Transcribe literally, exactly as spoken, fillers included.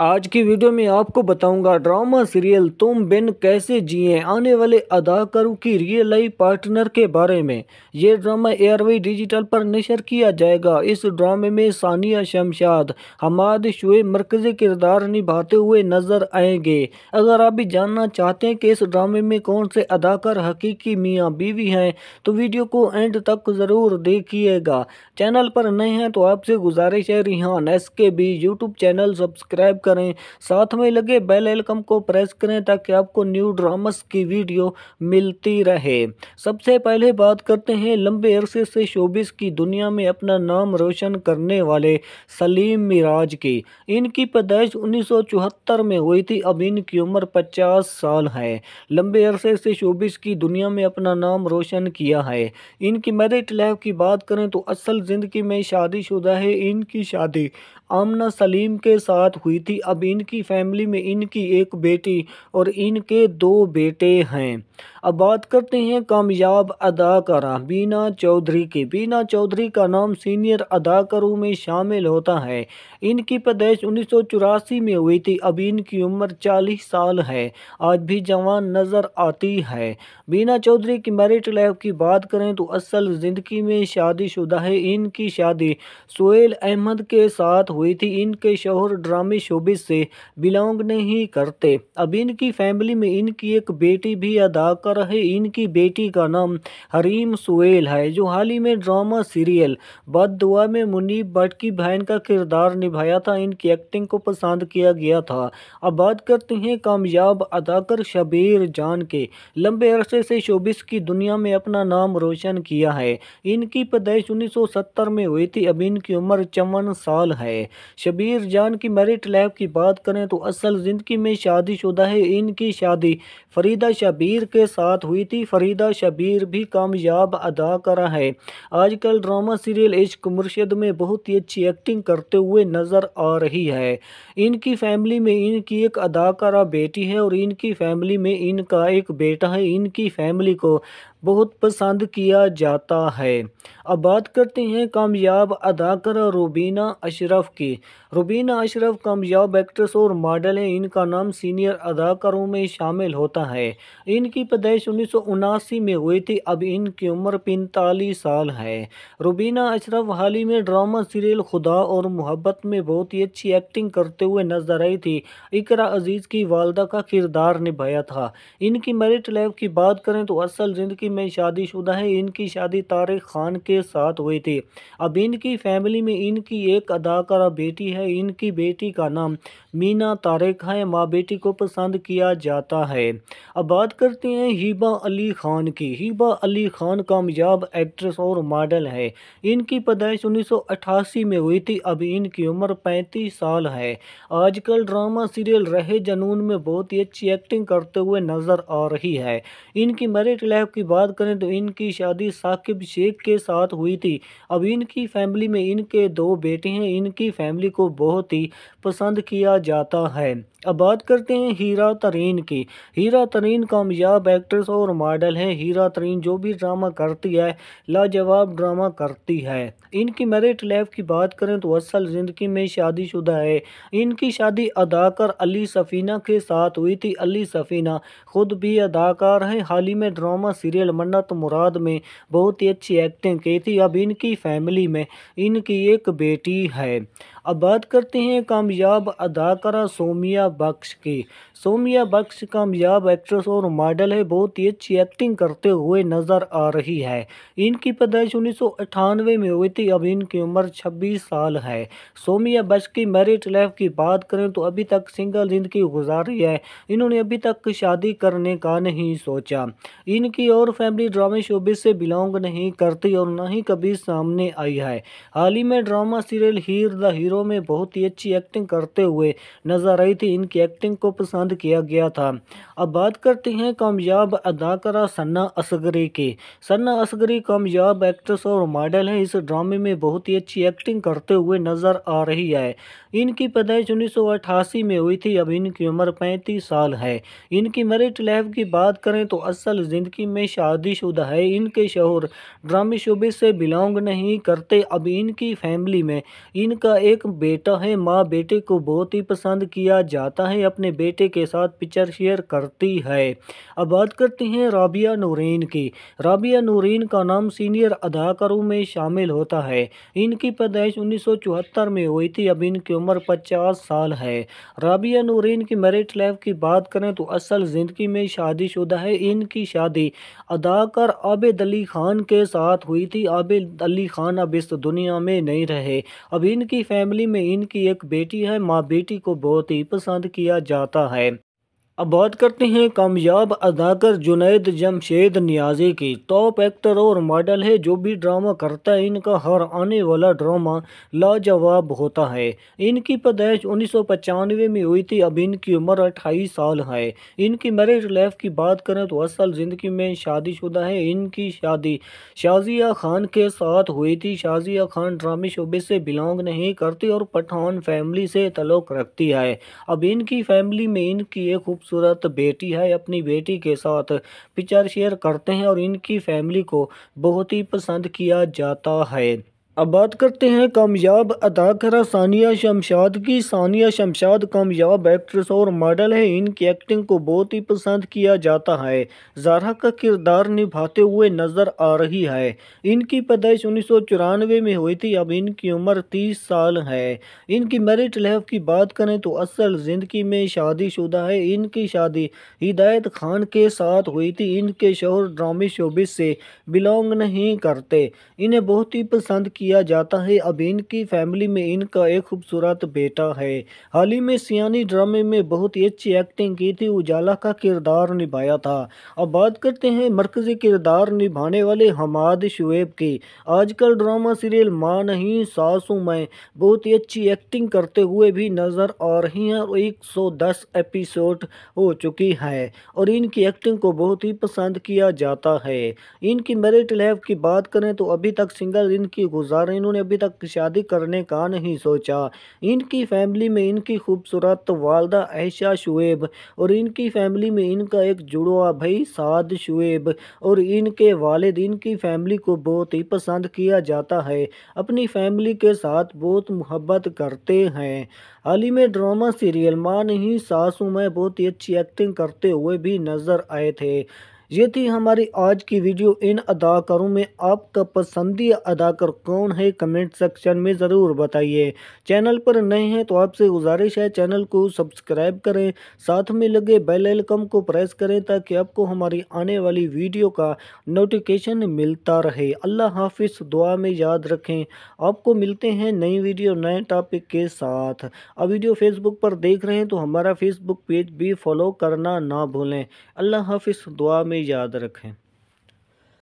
आज की वीडियो में आपको बताऊंगा ड्रामा सीरियल तुम बिन कैसे जिए आने वाले अदाकारों की रियल लाइफ पार्टनर के बारे में। ये ड्रामा एयरवे डिजिटल पर नशर किया जाएगा। इस ड्रामे में सानिया शमशाद हमाद शुएब मरकज़ी किरदार निभाते हुए नजर आएंगे। अगर आप भी जानना चाहते हैं कि इस ड्रामे में कौन से अदाकार हकीकी मियाँ बीवी हैं तो वीडियो को एंड तक ज़रूर देखिएगा। चैनल पर नए हैं तो आपसे गुजारिश है Rehan S K B YouTube channel subscribe करें, साथ में लगे बेल आइकन को प्रेस करें ताकि आपको न्यू ड्रामास की वीडियो मिलती रहे। सबसे पहले बात करते हैं लंबे अरसे से शोबिस की दुनिया में अपना नाम रोशन करने वाले सलीम मिराज की। इनकी पैदाइश उन्नीस सौ चौहत्तर में हुई थी। अब इनकी उम्र पचास साल है। लंबे अरसे से शोबिस की दुनिया में अपना नाम रोशन किया है। इनकी मैरिड लाइफ की बात करें तो असल जिंदगी में शादीशुदा है। इनकी शादी आमना सलीम के साथ हुई थी। अब इनकी फैमिली में इनकी एक बेटी और इनके दो बेटे हैं। अब बात करते हैं कामयाब अदाकारा बीना चौधरी की। बीना चौधरी का नाम सीनियर अदाकारों में शामिल होता है। इनकी पैदाइश उन्नीस सौ चौरासी में हुई थी। अब इनकी उम्र चालीस साल है। आज भी जवान नज़र आती है। बीना चौधरी की मैरिड लाइफ की बात करें तो असल ज़िंदगी में शादीशुदा है। इनकी शादी सुहेल अहमद के साथ हुई थी। इनके शौहर ड्रामे शोबिस से बिलोंग नहीं करते। अब इनकी फैमिली में इनकी एक बेटी भी अदाकार है। इनकी बेटी का नाम हरीम सुहेल है, जो हाल ही में ड्रामा सीरियल बद दुआ में मुनीब बट की बहन का किरदार निभाया था। इनकी एक्टिंग को पसंद किया गया था। अब बात करते हैं कामयाब अदाकार शबीर जान के। लंबे अरसे से शोबिस की दुनिया में अपना नाम रोशन किया है। इनकी पैदाइश उन्नीस सौ सत्तर में हुई थी। अब इनकी उम्र चौवन साल है। शबीर जान की मैरिड लाइफ की बात करें तो असल ज़िंदगी में शादीशुदा है। इनकी शादी फरीदा शबीर के साथ हुई थी। फरीदा शबीर भी कामयाब अदाकारा है। आजकल ड्रामा सीरियल इश्क मुर्शिद में बहुत ही अच्छी एक्टिंग करते हुए नज़र आ रही है। इनकी फैमिली में इनकी एक अदाकारा बेटी है और इनकी फैमिली में इनका एक बेटा है। इनकी फैमिली को बहुत पसंद किया जाता है। अब बात करते हैं कामयाब अदाकारा रुबीना अशरफ की। रुबीना अशरफ कामयाब एक्ट्रेस और मॉडल है। इनका नाम सीनियर अदाकारों में शामिल होता है। इनकी पैदाइश उन्नीस सौ उनासी में हुई थी। अब इनकी उम्र पैंतालीस साल है। रुबीना अशरफ हाल ही में ड्रामा सीरियल खुदा और मोहब्बत में बहुत ही अच्छी एक्टिंग करते हुए नजर आई थी। इकरा अजीज़ की वालदा का किरदार निभाया था। इनकी मैरिड लाइफ की बात करें तो असल ज़िंदगी में शादीशुदा है। इनकी शादी तारेक खान के साथ हुई थी। अब इनकी फैमिली में इनकी एक अदाकारा बेटी है। इनकी बेटी का नाम मीना तारे है। माँ बेटी को पसंद किया जाता है। अब बात करते हैं हिबा अली खान की। हिबा अली खान कामयाब एक्ट्रेस और मॉडल है। इनकी पैदाइश उन्नीस सौ अट्ठासी में हुई थी। अब इनकी उम्र पैंतीस साल है। आजकल ड्रामा सीरियल रहे जुनून में बहुत ही अच्छी एक्टिंग करते हुए नजर आ रही है। इनकी मैरिड लाइफ की बात करें तो इनकी शादी साकिब शेख के साथ हुई थी। अब इनकी फैमिली में इनके दो बेटे हैं। इनकी फैमिली को बहुत ही पसंद किया जाता है। अब बात करते हैं हीरा तरीन की। हीरा तरीन कामयाब एक्ट्रेस और मॉडल है। हीरा तरीन जो भी ड्रामा करती है लाजवाब ड्रामा करती है। इनकी मैरिड लाइफ की बात करें तो असल ज़िंदगी में शादीशुदा है। इनकी शादी अदाकार अली सफ़ीना के साथ हुई थी। अली सफ़ीना खुद भी अदाकार है। हाल ही में ड्रामा सीरियल मन्नत मुराद में बहुत ही अच्छी एक्टिंग की थी। अब इनकी फैमिली में इनकी एक बेटी है। अब बात करते हैं कामयाब अदाकारा सोमिया बख्श की। सोमिया बख्श कामयाब एक्ट्रेस और मॉडल है। बहुत ही अच्छी एक्टिंग करते हुए नज़र आ रही है। इनकी पैदाइश उन्नीस सौ अट्ठानवे में हुई थी। अब इनकी उम्र छब्बीस साल है। सोमिया बख्श की मैरिड लाइफ की बात करें तो अभी तक सिंगल ज़िंदगी गुजारी है। इन्होंने अभी तक शादी करने का नहीं सोचा। इनकी और फैमिली ड्रामे शोबिस से बिलोंग नहीं करती और ना ही कभी सामने आई है। हाल ही में ड्रामा सीरियल हीर दा में बहुत ही अच्छी एक्टिंग करते हुए नजर आई थी। इनकी एक्टिंग को पसंद किया गया था। अब बात करते हैं कामयाब अदाकारा सना असगरी की। सना असगरी कामयाब एक्ट्रेस और मॉडल है। इस ड्रामे में बहुत ही अच्छी एक्टिंग करते हुए नजर आ रही है। इनकी पैदाइश उन्नीस सौ अट्ठासी में हुई थी। अब इनकी उम्र पैंतीस साल है। इनकी मैरिड लाइफ की बात करें तो असल ज़िंदगी में शादीशुदा है। इनके शौहर ड्रामे शोबे से बिलोंग नहीं करते। अब इनकी फैमिली में इनका एक एक बेटा है, माँ बेटे को बहुत ही पसंद किया जाता है, अपने बेटे के साथ पिक्चर शेयर करती है। अब बात करते हैं राबिया नूरीन की। राबिया नूरीन का नाम सीनियर अदाकारों में शामिल होता है। इनकी पैदाइश उन्नीस सौ चौहत्तर में हुई थी। अब इनकी उम्र पचास साल है। राबिया नूरीन की मैरिड लाइफ की बात करें तो असल ज़िंदगी में शादीशुदा है। इनकी शादी अदाकार आबिद अली खान के साथ हुई थी। आबिद अली खान अब इस दुनिया में नहीं रहे। अब इनकी फैमिली में इनकी एक बेटी है, माँ बेटी को बहुत ही पसंद किया जाता है। अब बात करते हैं कामयाब अदाकार जुनैद जमशेद नियाजी की। टॉप एक्टर और मॉडल है। जो भी ड्रामा करता है इनका हर आने वाला ड्रामा लाजवाब होता है। इनकी पैदाइश उन्नीस सौ पचानवे में हुई थी। अब इनकी उम्र अट्ठाईस साल है। इनकी मैरिज लाइफ की बात करें तो असल ज़िंदगी में शादीशुदा है। इनकी शादी शाजिया खान के साथ हुई थी। शाजिया खान ड्रामे शोबे से बिलोंग नहीं करती और पठान फैमिली से तल्लुक़ रखती है। अब इनकी फैमिली में इनकी एक सूरत बेटी है। अपनी बेटी के साथ पिक्चर शेयर करते हैं और इनकी फैमिली को बहुत ही पसंद किया जाता है। अब बात करते हैं कामयाब अदाकारा सानिया शमशाद की। सानिया शमशाद कामयाब एक्ट्रेस और मॉडल है। इनकी एक्टिंग को बहुत ही पसंद किया जाता है। जारा का किरदार निभाते हुए नज़र आ रही है। इनकी पैदाइश उन्नीस सौ चौरानवे में हुई थी। अब इनकी उम्र तीस साल है। इनकी मैरिड लाइफ की बात करें तो असल ज़िंदगी में शादीशुदा है। इनकी शादी हिदायत खान के साथ हुई थी। इनके शौहर ड्रामे शोबे से बिलोंग नहीं करते। इन्हें बहुत ही पसंद किया जाता है। अब इनकी फैमिली में इनका एक खूबसूरत बेटा है। हाल ही में सियानी ड्रामे में बहुत ही अच्छी एक्टिंग की थी। उजाला का किरदार निभाया था। अब बात करते हैं मरकजी किरदार निभाने वाले हमाद शुएब की। आजकल ड्रामा सीरियल माँ नहीं सासू में बहुत ही अच्छी एक्टिंग करते हुए भी नज़र आ रही हैं और एक सौ दस एपिसोड हो चुकी है और इनकी एक्टिंग को बहुत ही पसंद किया जाता है। इनकी मैरिड लाइफ की बात करें तो अभी तक सिंगल इनकी गुजार इन्होंने अभी तक शादी करने का नहीं सोचा। इनकी फैमिली में इनकी खूबसूरत वालदा ऐशा शुएब और इनकी फैमिली में इनका एक जुड़वा भाई साद शुएब और इनके वालिद इनकी फैमिली को बहुत ही पसंद किया जाता है। अपनी फैमिली के साथ बहुत मोहब्बत करते हैं। हाल ही में ड्रामा सीरियल माँ नहीं सासू में बहुत ही अच्छी एक्टिंग करते हुए भी नजर आए थे। ये थी हमारी आज की वीडियो। इन अदाकारों में आपका पसंदीदा अदाकार कौन है कमेंट सेक्शन में ज़रूर बताइए। चैनल पर नए हैं तो आपसे गुजारिश है चैनल को सब्सक्राइब करें, साथ में लगे बेल आइकन को प्रेस करें ताकि आपको हमारी आने वाली वीडियो का नोटिफिकेशन मिलता रहे। अल्लाह हाफिज़, दुआ में याद रखें। आपको मिलते हैं नई वीडियो नए टॉपिक के साथ। अब वीडियो फेसबुक पर देख रहे हैं तो हमारा फेसबुक पेज भी फॉलो करना ना भूलें। अल्लाह हाफिज़, दुआ याद रखें।